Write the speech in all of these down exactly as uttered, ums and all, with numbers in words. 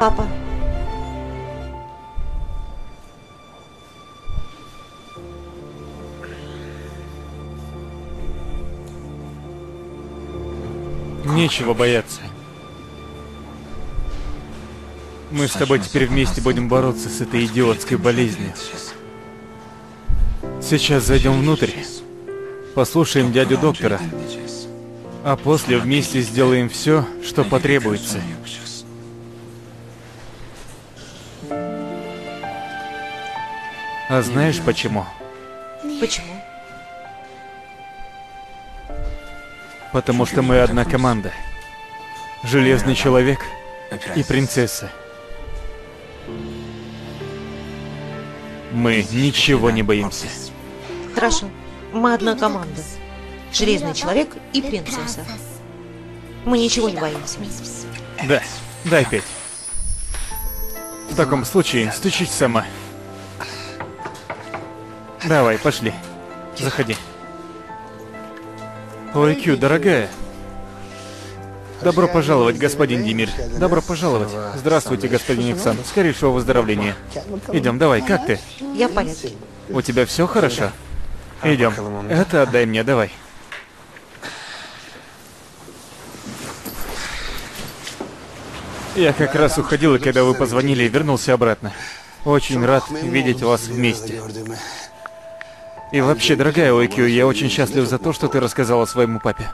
Папа. Нечего бояться. Мы с тобой теперь вместе будем бороться с этой идиотской болезнью. Сейчас зайдем внутрь, послушаем дядю доктора, а после вместе сделаем все, что потребуется. А знаешь почему? Почему? Потому что мы одна команда. Железный человек и принцесса. Мы ничего не боимся. Хорошо. Мы одна команда. Железный человек и принцесса. Мы ничего не боимся. Да. Дай пять. В таком случае стучись сама. Давай, пошли. Заходи. Ойкю, дорогая. Добро пожаловать, господин Демир. Добро пожаловать. Здравствуйте, господин Иксан. Скорейшего выздоровления. Идем, давай, как ты? Я в порядке. У тебя все хорошо? Идем. Это отдай мне, давай. Я как раз уходил, и когда вы позвонили, вернулся обратно. Очень рад видеть вас вместе. И вообще, дорогая Ойкю, я очень счастлив за то, что ты рассказала своему папе.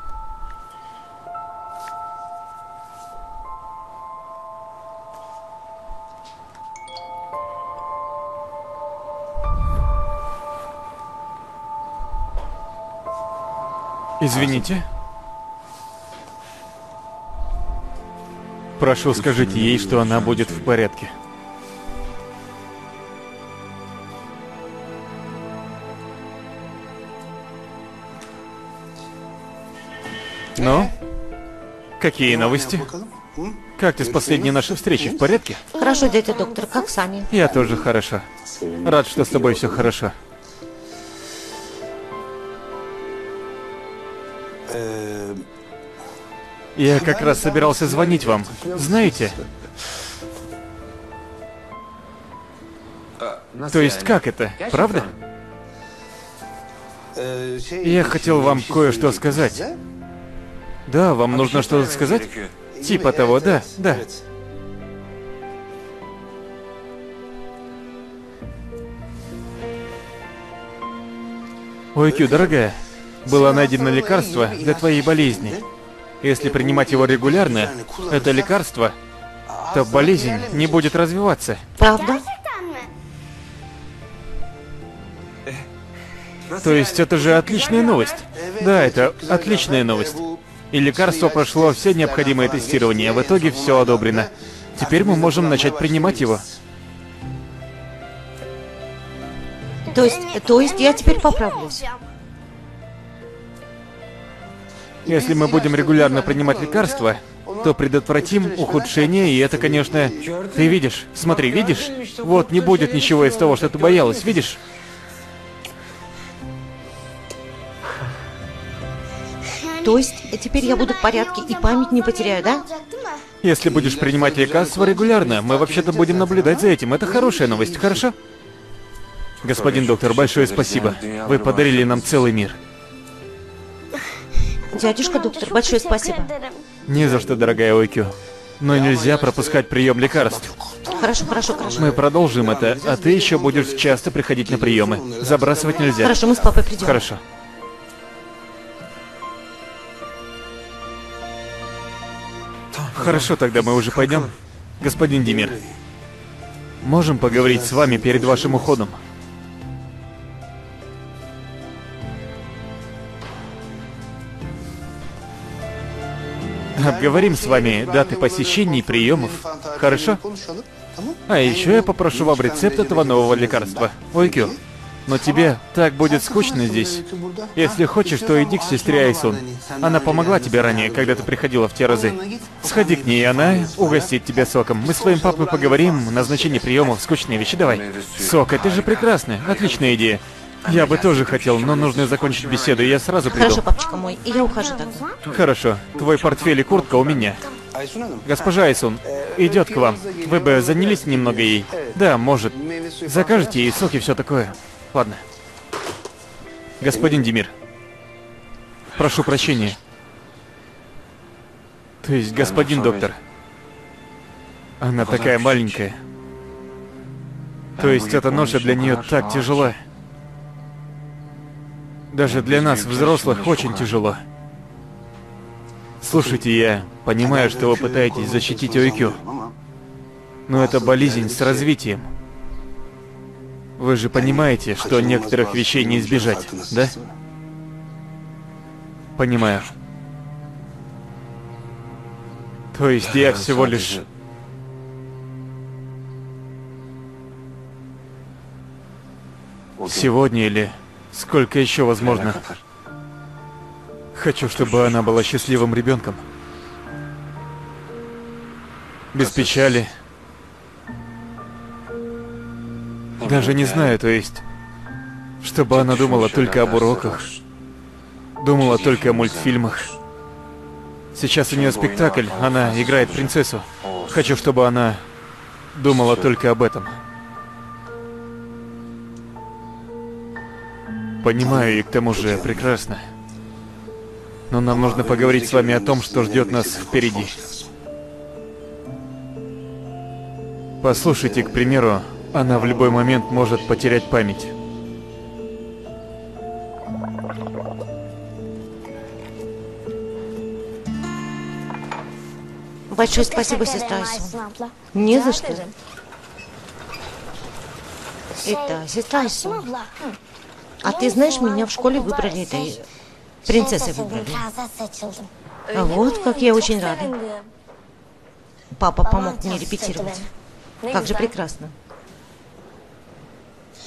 Извините. Прошу, скажите ей, что она будет в порядке. Ну? Какие новости? Как ты с последней нашей встречи? В порядке? Хорошо, дядя доктор, как сами? Я тоже хорошо. Рад, что с тобой все хорошо. Я как раз собирался звонить вам. Знаете? То есть как это? Правда? Я хотел вам кое-что сказать. Да, вам нужно что-то сказать? Типа того, да, да. Ойкю, дорогая, было найдено лекарство для твоей болезни. Если принимать его регулярно, это лекарство, то болезнь не будет развиваться. Правда? То есть это же отличная новость. Да, это отличная новость. И лекарство прошло все необходимые тестирования, в итоге все одобрено. Теперь мы можем начать принимать его. То есть, то есть я теперь поправлюсь? Если мы будем регулярно принимать лекарства, то предотвратим ухудшение, и это, конечно... Ты видишь? Смотри, видишь? Вот не будет ничего из того, что ты боялась, видишь? То есть, теперь я буду в порядке и память не потеряю, да? Если будешь принимать лекарства регулярно, мы вообще-то будем наблюдать за этим. Это хорошая новость, хорошо? Господин доктор, большое спасибо. Вы подарили нам целый мир. Дядюшка доктор, большое спасибо. Не за что, дорогая Ойкю. Но нельзя пропускать прием лекарств. Хорошо, хорошо, хорошо. Мы продолжим это, а ты еще будешь часто приходить на приемы. Забрасывать нельзя. Хорошо, мы с папой придем. Хорошо. Хорошо, тогда мы уже пойдем. Господин Демир, можем поговорить с вами перед вашим уходом? Обговорим с вами даты посещений, приемов. Хорошо? А еще я попрошу вам рецепт этого нового лекарства. Ойкю, но тебе так будет скучно здесь. Если хочешь, то иди к сестре Айсун. Она помогла тебе ранее, когда ты приходила в те разы. Сходи к ней, она угостит тебя соком. Мы с твоим папой поговорим, назначение приемов, скучные вещи, давай. Сок, это же прекрасно, отличная идея. Я бы тоже хотел, но нужно закончить беседу, я сразу приду. Хорошо, папочка мой, я ухожу тогда. Хорошо, твой портфель и куртка у меня. Госпожа Айсун идет к вам. Вы бы занялись немного ей. Да, может. Закажете ей сок и все такое. Ладно. Господин Демир, прошу прощения. То есть, господин доктор, она такая маленькая. То есть, эта ноша для нее так тяжела. Даже для нас, взрослых, очень тяжело. Слушайте, я понимаю, что вы пытаетесь защитить Ойкю. Но это болезнь с развитием. Вы же понимаете, что некоторых вещей не избежать, да? Понимаю. То есть я всего лишь... Сегодня или сколько еще возможно? Хочу, чтобы она была счастливым ребенком. Без печали. Даже не знаю, то есть... Чтобы она думала только об уроках. Думала только о мультфильмах. Сейчас у нее спектакль, она играет принцессу. Хочу, чтобы она думала только об этом. Понимаю, и к тому же прекрасно. Но нам нужно поговорить с вами о том, что ждет нас впереди. Послушайте, к примеру, она в любой момент может потерять память. Большое спасибо, сестра Айсун. Не за что. Это сестра Айсун. А ты знаешь, меня в школе выбрали этой... Принцессой выбрали. А вот как я очень рада. Папа помог мне репетировать. Как же прекрасно.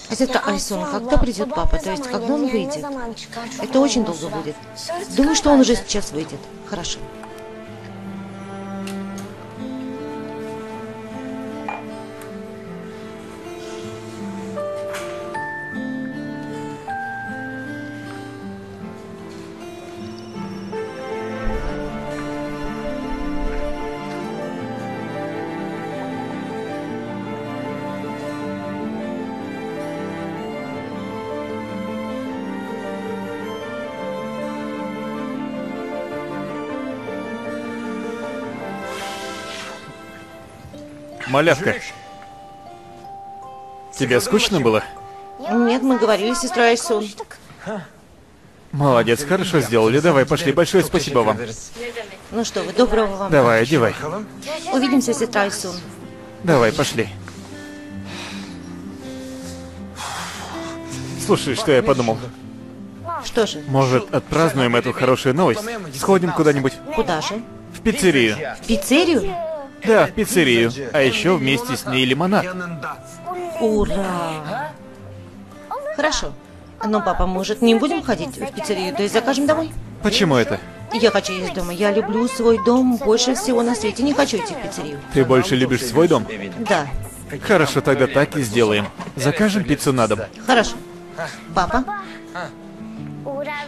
А это Айсун, когда придет папа, то есть когда он выйдет? Это очень долго будет. Думаю, что он уже сейчас выйдет. Хорошо. Малявка, тебе скучно было? Нет, мы говорили с сестрой Айсун. Молодец, хорошо сделали. Давай, пошли. Большое спасибо вам. Ну что вы, доброго вам. Давай, одевай. Увидимся, сестра Айсун. Давай, пошли. Слушай, что я подумал. Что же? Может, отпразднуем эту хорошую новость? Сходим куда-нибудь. Куда же? В пиццерию. В пиццерию? Да, в пиццерию. А еще вместе с ней лимонад. Ура! Хорошо. Но, папа, может, не будем ходить в пиццерию, то есть закажем домой? Почему это? Я хочу есть дома. Я люблю свой дом больше всего на свете. Не хочу идти в пиццерию. Ты больше любишь свой дом? Да. Хорошо, тогда так и сделаем. Закажем пиццу на дом. Хорошо. Папа?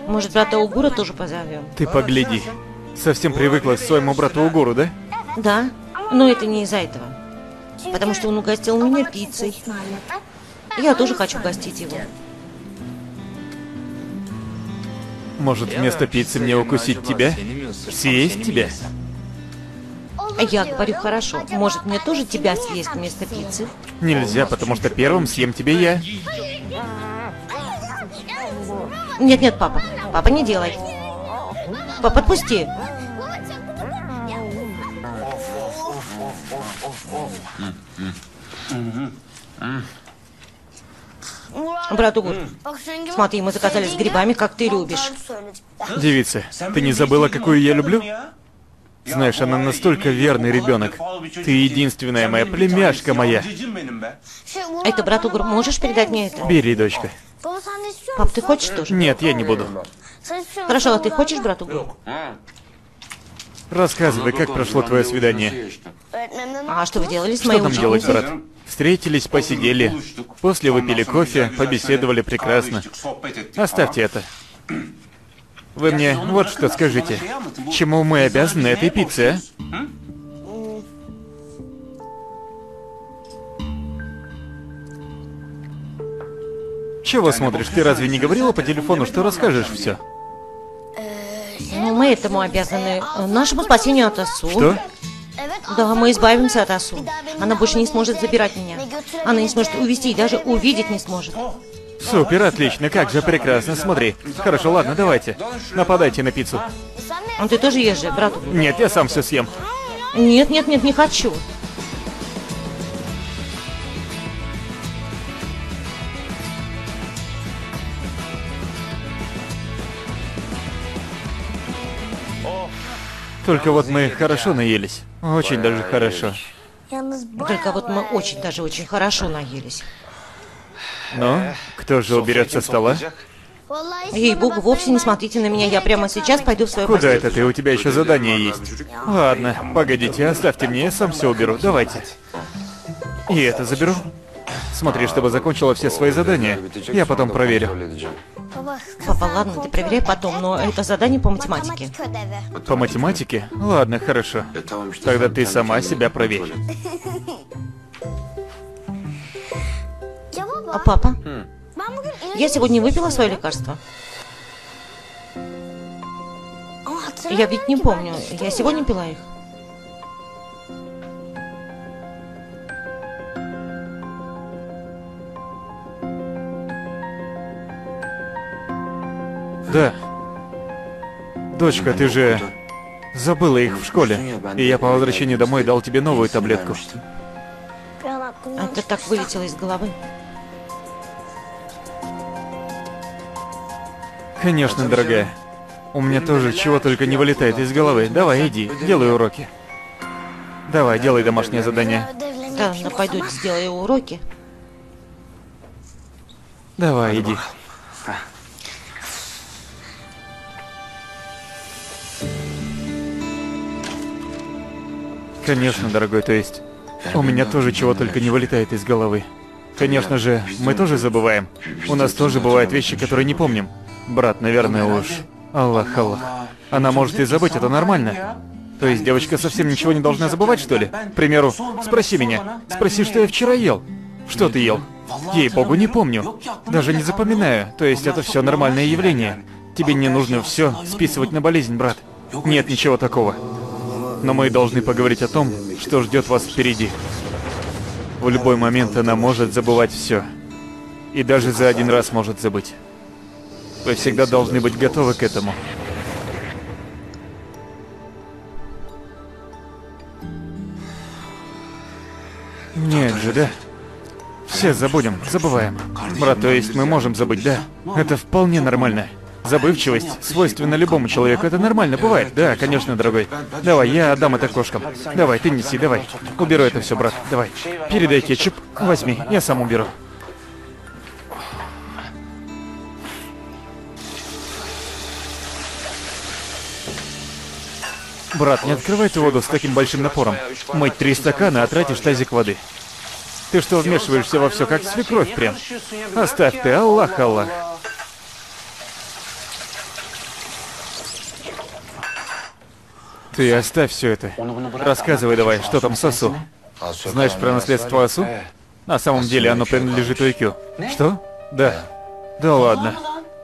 Может, брата Угура тоже позовем? Ты погляди. Совсем привыкла к своему брату Угуру, да? Да. Но это не из-за этого. Потому что он угостил меня пиццей. Я тоже хочу угостить его. Может, вместо пиццы мне укусить тебя? Съесть тебя? Я говорю, хорошо. Может, мне тоже тебя съесть вместо пиццы? Нельзя, потому что первым съем тебя я. Нет-нет, папа. Папа, не делай. Папа, отпусти. Брат Угур, смотри, мы заказали с грибами, как ты любишь. Девица, ты не забыла, какую я люблю? Знаешь, она настолько верный ребенок. Ты единственная моя, племяшка моя. Это, брат Угур, можешь передать мне это? Бери, дочка. Пап, ты хочешь тоже? Нет, я не буду. Хорошо, а ты хочешь, брат Угур? Рассказывай, как прошло твое свидание. А что вы делали с моей ученицей? Что там делать, брат? Встретились, посидели. После выпили кофе, побеседовали прекрасно. Оставьте это. Вы мне вот что скажите. Чему мы обязаны этой пицце, а? чего смотришь? Ты разве не говорила по телефону, что расскажешь все? Ну, мы этому обязаны. Нашему спасению от Асу. Что? Да, мы избавимся от Асу. Она больше не сможет забирать меня. Она не сможет увести и даже увидеть не сможет. Супер, отлично, как же прекрасно, смотри. Хорошо, ладно, давайте. Нападайте на пиццу. А ты тоже ешь же, брат? Нет, я сам все съем. Нет, нет, нет, не хочу. Только вот мы хорошо наелись. Очень даже хорошо. Только вот мы очень даже очень хорошо наелись. Ну, кто же уберет со стола? Ей-богу, вовсе не смотрите на меня. Я прямо сейчас пойду в свою постель. Куда это ты? У тебя еще задание есть. Ладно, погодите, оставьте мне, я сам все уберу. Давайте. И это заберу. Смотри, чтобы закончила все свои задания. Я потом проверю. Папа, ладно, ты проверяй потом, но это задание по математике. По математике? Ладно, хорошо. Тогда ты сама себя проверь. А папа? Я сегодня выпила свое лекарство. Я ведь не помню, я сегодня пила их. Да. Дочка, ты же забыла их в школе, и я по возвращении домой дал тебе новую таблетку. А ты так вылетела из головы. Конечно, дорогая. У меня тоже чего только не вылетает из головы. Давай, иди, делай уроки. Давай, делай домашнее задание. Да, ну пойду, сделай уроки. Давай, иди. Конечно, дорогой, то есть, у меня тоже чего только не вылетает из головы. Конечно же, мы тоже забываем. У нас тоже бывают вещи, которые не помним. Брат, наверное, уж. Аллах, Аллах. Она может и забыть, это нормально. То есть, девочка совсем ничего не должна забывать, что ли? К примеру, спроси меня. Спроси, что я вчера ел. Что ты ел? Ей-богу, не помню. Даже не запоминаю. То есть, это все нормальное явление. Тебе не нужно все списывать на болезнь, брат. Нет ничего такого. Но мы должны поговорить о том, что ждет вас впереди. В любой момент она может забывать все. И даже за один раз может забыть. Вы всегда должны быть готовы к этому. Нет же, да? Все забудем, забываем. Брат, то есть мы можем забыть, да? Это вполне нормально. Забывчивость свойственна любому человеку. Это нормально, бывает. Да, конечно, дорогой. Давай, я отдам это кошкам. Давай, ты неси, давай. Уберу это все, брат. Давай. Передай кетчуп. Возьми, я сам уберу. Брат, не открывай эту воду с таким большим напором. Мыть три стакана, а тратишь тазик воды. Ты что, вмешиваешься во все, как свекровь прям? Оставь ты, Аллах, Аллах. Ты оставь все это. Рассказывай давай, что там с Асу. Знаешь про наследство Асу? На самом деле оно принадлежит Ойкю. Что? Да. Да ладно.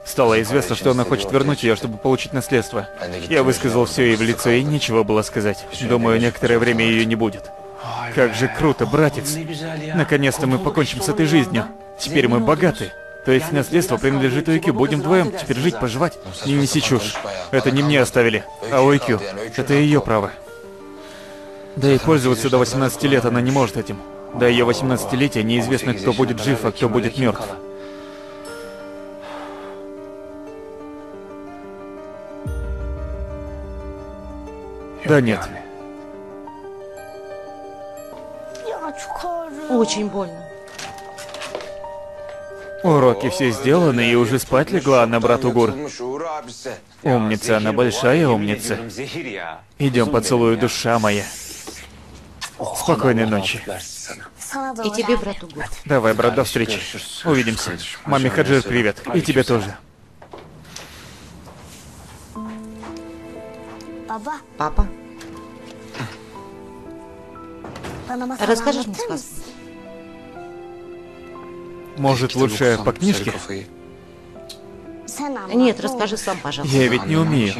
Стало известно, что она хочет вернуть ее, чтобы получить наследство. Я высказал все ей в лицо, и нечего было сказать. Думаю, некоторое время ее не будет. Как же круто, братец. Наконец-то мы покончим с этой жизнью. Теперь мы богаты. То есть наследство принадлежит Ойкю. Будем вдвоем теперь жить, поживать. Не неси чушь. Это не мне оставили, а Ойкю. Это ее право. Да и пользоваться до восемнадцати лет она не может этим. До ее восемнадцатилетия неизвестно, кто будет жив, а кто будет мертв. Да нет. Очень больно. Уроки все сделаны, и уже спать легла она, брат Угур. Умница, она большая умница. Идем, поцелую, душа моя. Спокойной ночи. И тебе, брат Угур. Давай, брат, до встречи. Увидимся. Маме Хаджир привет. И тебе тоже. Папа, расскажешь мне сказку? Может, лучше по книжке? Нет, расскажи сам, пожалуйста. Я ведь не умею.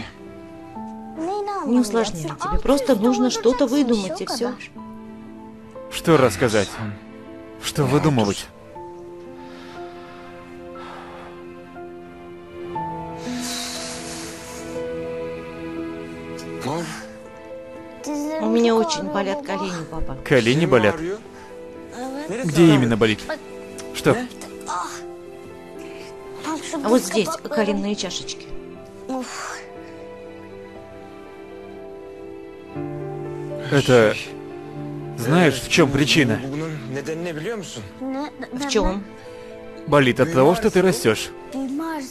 Не усложняй. Тебе просто нужно что-то выдумать, и все. Что рассказать? Что выдумывать? У меня очень болят колени, папа. Колени болят? Где именно болит? Что? А вот здесь коленные чашечки. Это... Знаешь, в чем причина? В чем? Болит от того, что ты растешь.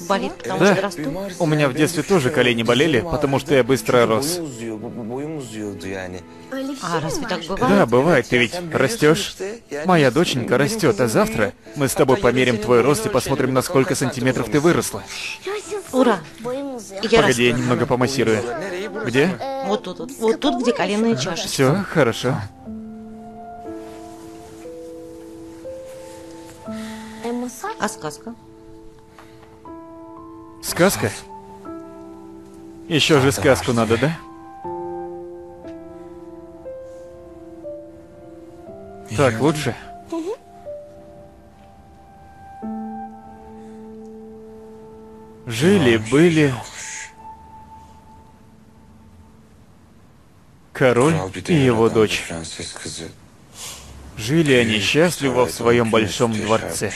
Болит, потому да. что расту. У меня в детстве тоже колени болели, потому что я быстро рос. А разве так бывает? Да, бывает. Ты ведь растешь. Моя доченька растет, а завтра мы с тобой померим твой рост и посмотрим, на сколько сантиметров ты выросла. Ура! Я Погоди, я немного помассирую. Где? Вот тут, вот, вот тут, где коленные чаши. Все, хорошо. А сказка? Сказка? Еще же сказку надо, да? Так лучше? Жили-были король и его дочь. Жили они счастливо в своем большом дворце.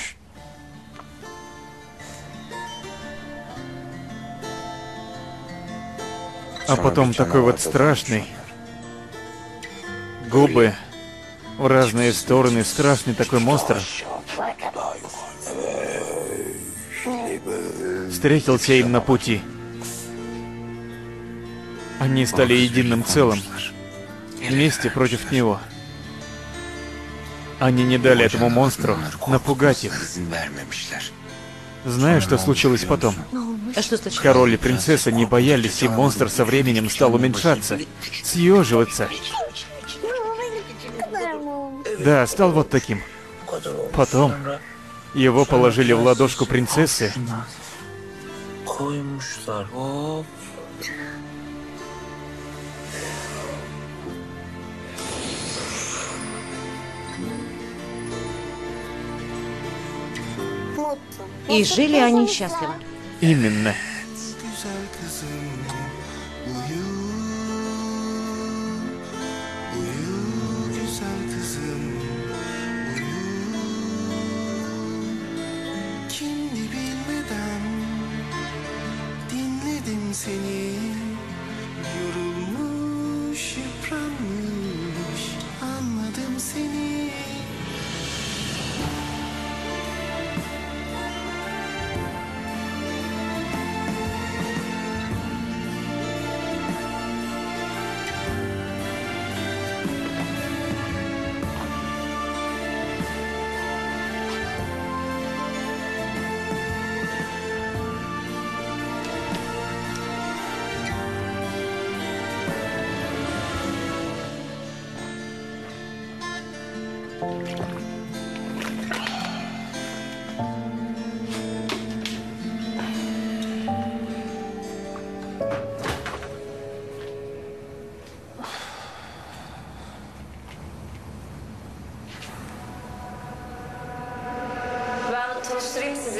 А потом такой вот страшный, губы в разные стороны, страшный такой монстр встретился им на пути. Они стали единым целым, вместе против него. Они не дали этому монстру напугать их. Знаешь, что случилось потом? А что случилось? Король и принцесса не боялись, и монстр со временем стал уменьшаться, съеживаться. Да, стал вот таким. Потом его положили в ладошку принцессы. И жили они счастливо. Именно.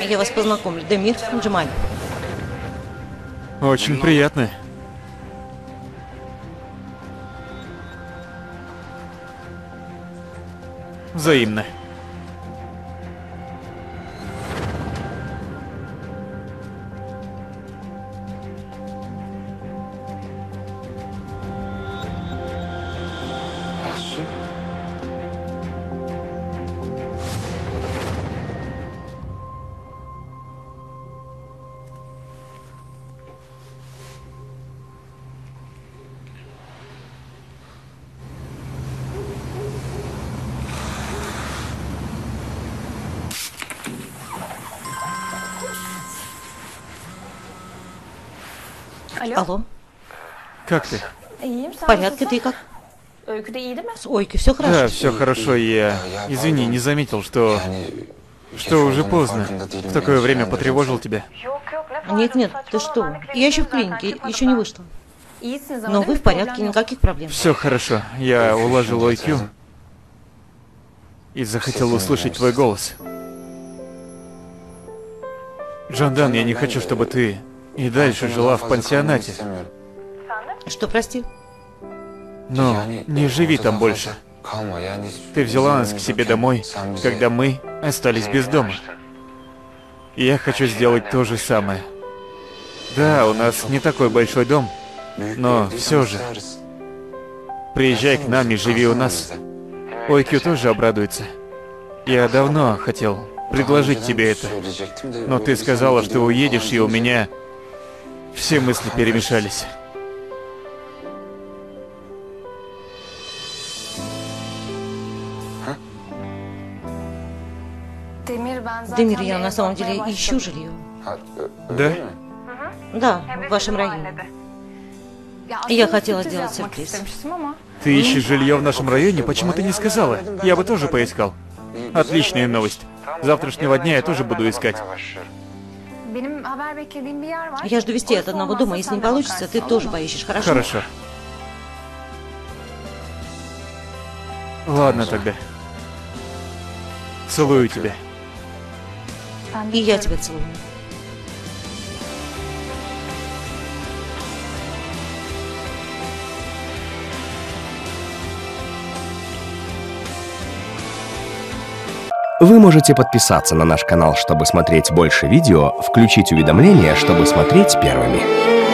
Я вас познакомлю. Демир, Джемаль. Очень приятно. Взаимно. Алло. Как ты? В порядке, ты как? С Ойкю все хорошо? Да, все хорошо, я... Извини, не заметил, что... Что уже поздно. В такое время потревожил тебя. Нет-нет, ты что? Я еще в клинике, еще не вышла. Но вы в порядке, никаких проблем. Все хорошо. Я уложил Ойкю и захотел услышать твой голос. Жандан, я не хочу, чтобы ты и дальше жила в пансионате. Что, прости? Но не живи там больше. Ты взяла нас к себе домой, когда мы остались без дома. И я хочу сделать то же самое. Да, у нас не такой большой дом, но все же. Приезжай к нам и живи у нас. Ойкю тоже обрадуется. Я давно хотел предложить тебе это, но ты сказала, что уедешь, и у меня все мысли перемешались. Демир, я на самом деле ищу жилье. Да? Да, в вашем районе. Я хотела сделать сюрприз. Ты ищешь жилье в нашем районе? Почему ты не сказала? Я бы тоже поискал. Отличная новость. Завтрашнего дня я тоже буду искать. Я жду вести от одного дома. Если не получится, ты тоже поищешь, хорошо? Хорошо. Ладно тогда. Целую тебя. И я тебя целую. Вы можете подписаться на наш канал, чтобы смотреть больше видео, включить уведомления, чтобы смотреть первыми.